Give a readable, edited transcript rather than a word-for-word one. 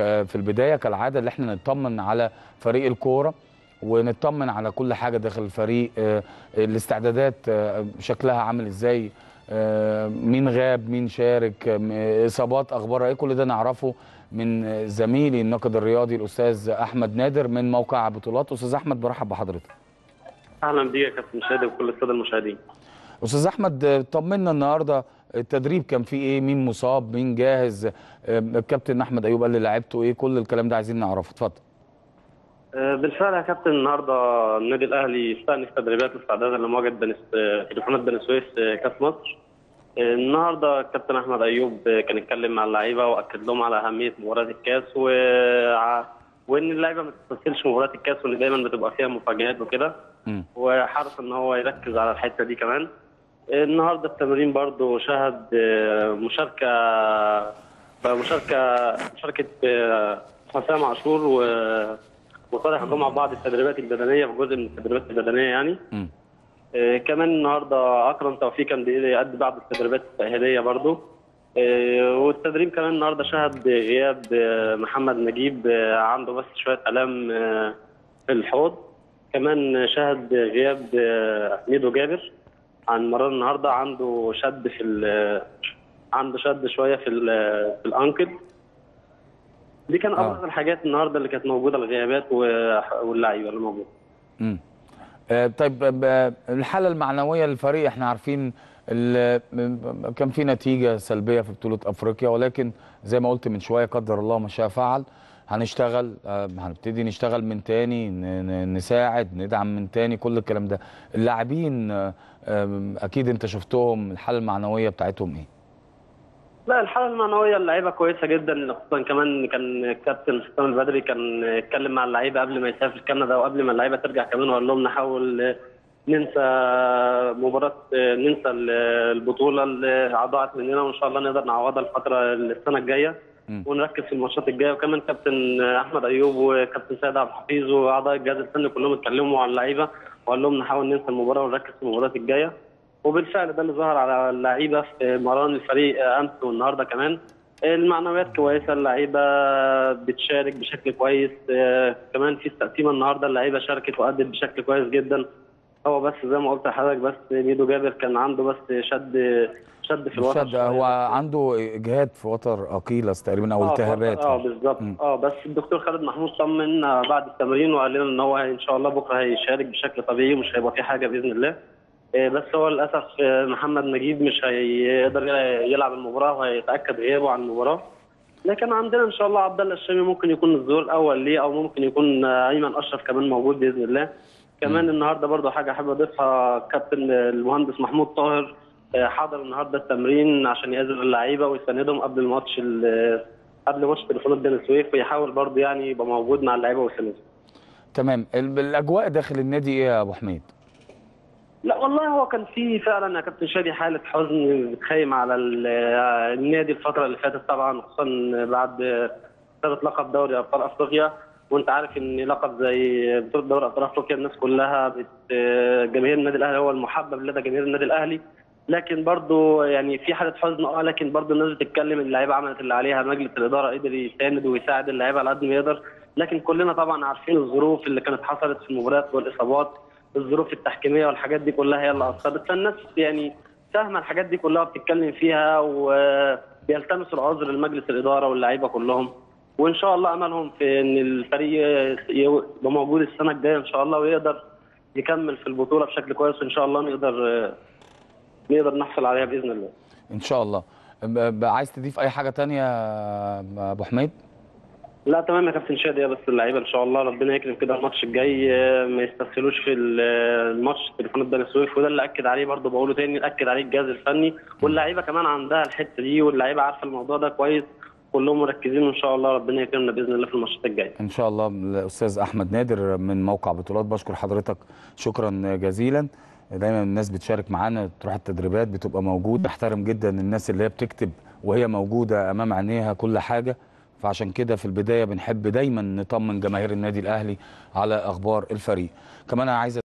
في البدايه كالعاده اللي احنا نطمن على فريق الكوره ونطمن على كل حاجه داخل الفريق، الاستعدادات شكلها عامل ازاي، مين غاب، مين شارك، اصابات اخبارها ايه، كل ده نعرفه من زميلي الناقد الرياضي الاستاذ احمد نادر من موقع بطولات. استاذ احمد برحب بحضرتك. اهلا بيك يا كابتن شادي وكل الساده المشاهدين. استاذ احمد طمنا النهارده التدريب كان فيه ايه، مين مصاب، مين جاهز، الكابتن احمد ايوب قال لي لعبته ايه، كل الكلام ده عايزين نعرفه، اتفضل. بالفعل يا كابتن النهارده النادي الاهلي استأنف تدريبات استعدادا لمواجهه تليفونات بني سويف كاس مصر. النهارده الكابتن احمد ايوب كان اتكلم مع اللعيبه واكد لهم على اهميه مباراه الكاس وان اللعيبه ما تستسهلش مباراه الكاس وان دايما بتبقى فيها مفاجآت وكده، وحرص ان هو يركز على الحته دي. كمان النهارده التمرين برضو شهد مشاركه حسام عاشور وصالح مع بعض التدريبات البدنيه في جزء من التدريبات البدنيه يعني. كمان النهارده اكرم توفيق كان بيأدي بعض التدريبات التأهيليه برضو. والتدريب كمان النهارده شهد غياب محمد نجيب، عنده بس شويه الام في الحوض. كمان شهد غياب ميدو جابر عن مران النهارده، عنده شد شويه في الانكل. دي كان ابرز الحاجات النهارده اللي كانت موجوده، الغيابات واللعيبه اللي موجوده. طيب الحاله المعنويه للفريق، احنا عارفين كان في نتيجه سلبيه في بطوله افريقيا، ولكن زي ما قلت من شويه قدر الله ما شاء فعل، هنشتغل، هنبتدي نشتغل من تاني، نساعد، ندعم من تاني، كل الكلام ده. اللاعبين اكيد انت شفتهم، الحاله المعنويه بتاعتهم ايه؟ لا الحاله المعنويه اللعيبه كويسه جدا، خصوصا كمان كان الكابتن حسام البدري كان اتكلم مع اللعيبه قبل ما يسافر كندا وقبل ما اللعيبه ترجع كمان، وقال لهم نحاول ننسى مباراه، ننسى البطوله اللي ضاعت مننا، وان شاء الله نقدر نعوضها الفتره السنه الجايه ونركز في الماتشات الجايه. وكمان كابتن احمد ايوب وكابتن سيد عبد الحفيظ واعضاء الجهاز الفني كلهم اتكلموا على اللعيبه وقال لهم نحاول ننسى المباراه ونركز في المباريات الجايه، وبالفعل ده اللي ظهر على اللعيبه في مران الفريق امس والنهارده. كمان المعنويات كويسه، اللعيبه بتشارك بشكل كويس. كمان في التقسيمه النهارده اللعيبه شاركت وادت بشكل كويس جدا. هو بس زي ما قلت لحضرتك، بس ميدو جابر كان عنده بس شد في الوتر، هو عنده اجهاد في وتر اكيلس تقريبا او التهابات. بالظبط. بس الدكتور خالد محمود طمن بعد التمرين وقال لنا ان هو ان شاء الله بكره هيشارك بشكل طبيعي ومش هيبقى في حاجه باذن الله. بس هو للاسف محمد نجيب مش هيقدر يلعب المباراه وهيتاكد غيابه عن المباراه، لكن عندنا ان شاء الله عبد الله الشامي ممكن يكون الظهير الاول ليه، او ممكن يكون ايمن اشرف كمان موجود باذن الله. كمان النهارده برضه حاجه حابب اضيفها، كابتن المهندس محمود طاهر حضر النهارده التمرين عشان يعزل اللعيبه ويساندهم قبل الماتش، قبل ماتش تليفونات بني سويف، ويحاول برضه يعني يبقى موجود مع اللعيبه ويساندهم. تمام، الاجواء داخل النادي ايه يا ابو حميد؟ لا والله هو كان في فعلا يا كابتن شادي حاله حزن بتخيم على النادي الفتره اللي فاتت طبعا، خصوصا بعد خساره لقب دوري ابطال افريقيا، وانت عارف ان لقب زي بطوله دوري ابطال افريقيا الناس كلها جماهير النادي الاهلي هو المحبب لدى جماهير النادي الاهلي، لكن برضه يعني في حاله حزن. لكن برضه الناس بتتكلم، اللعيبه عملت اللي عليها، مجلس الاداره قدر يساند ويساعد اللعيبه على قد ما يقدر، لكن كلنا طبعا عارفين الظروف اللي كانت حصلت في المباريات والاصابات، الظروف التحكيميه والحاجات دي كلها هي اللي اثرت، فالناس يعني فاهمه الحاجات دي كلها بتتكلم فيها وبيلتمسوا العذر لمجلس الاداره واللعيبه كلهم، وان شاء الله املهم في ان الفريق يبقى موجود السنه الجايه ان شاء الله ويقدر يكمل في البطوله بشكل كويس، وان شاء الله نقدر نحصل عليها باذن الله. ان شاء الله. عايز تضيف اي حاجه ثانيه يا ابو حميد؟ لا تمام يا كابتن شادي، بس اللعيبه ان شاء الله ربنا يكرم كده الماتش الجاي ما يستسهلوش في الماتش تليفونات بني سويف، وده اللي اكد عليه برضه، بقوله تاني اكد عليه الجهاز الفني، واللعيبه كمان عندها الحته دي، واللعيبه عارفه الموضوع ده كويس، كلهم مركزين، وان شاء الله ربنا يكرمنا باذن الله في الماتشات الجايه. ان شاء الله. الاستاذ احمد نادر من موقع بطولات، بشكر حضرتك شكرا جزيلا. دايما الناس بتشارك معانا، تروح التدريبات بتبقى موجود، بحترم جدا الناس اللي هي بتكتب وهي موجوده امام عينيها كل حاجه، فعشان كده في البداية بنحب دايما نطمن جماهير النادي الأهلي على أخبار الفريق. كمان أنا عايز